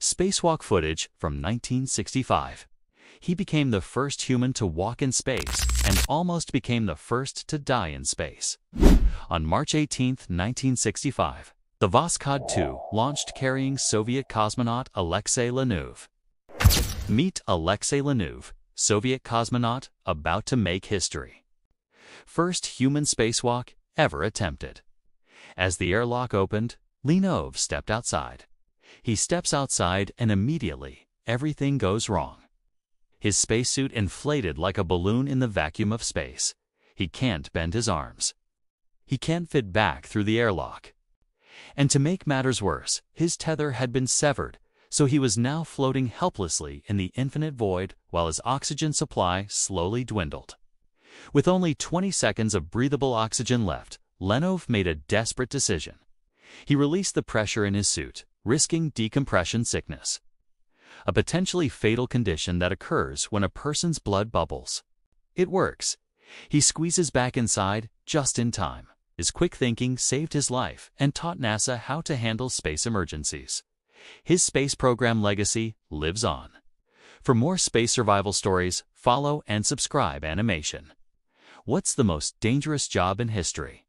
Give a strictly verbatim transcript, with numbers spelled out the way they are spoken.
spacewalk footage from nineteen sixty-five. He became the first human to walk in space and almost became the first to die in space. On March eighteenth nineteen sixty-five, the Voskhod two launched carrying Soviet cosmonaut Alexei Leonov. Meet Alexei Leonov, Soviet cosmonaut about to make history. First human spacewalk ever attempted. As the airlock opened, Leonov stepped outside. He steps outside and immediately, everything goes wrong. His spacesuit inflated like a balloon in the vacuum of space. He can't bend his arms. He can't fit back through the airlock. And to make matters worse, his tether had been severed, so he was now floating helplessly in the infinite void while his oxygen supply slowly dwindled. With only twenty seconds of breathable oxygen left, Leonov made a desperate decision. He released the pressure in his suit, risking decompression sickness, a potentially fatal condition that occurs when a person's blood bubbles. It works. He squeezes back inside just in time. His quick thinking saved his life and taught NASA how to handle space emergencies. His space program legacy lives on. For more space survival stories, follow and subscribe Animation. What's the most dangerous job in history?